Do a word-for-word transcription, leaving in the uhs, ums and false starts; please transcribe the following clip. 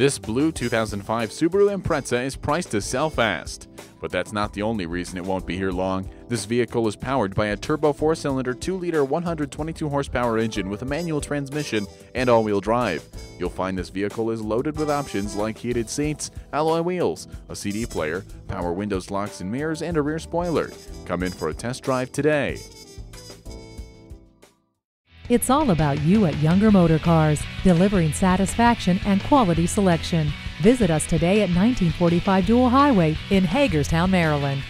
This blue two thousand five Subaru Impreza is priced to sell fast. But that's not the only reason it won't be here long. This vehicle is powered by a turbo four-cylinder two liter one hundred twenty-two horsepower engine with a manual transmission and all-wheel drive. You'll find this vehicle is loaded with options like heated seats, alloy wheels, a C D player, power windows, locks and mirrors, and a rear spoiler. Come in for a test drive today. It's all about you at Younger Motor Cars, delivering satisfaction and quality selection. Visit us today at nineteen forty-five Dual Highway in Hagerstown, Maryland.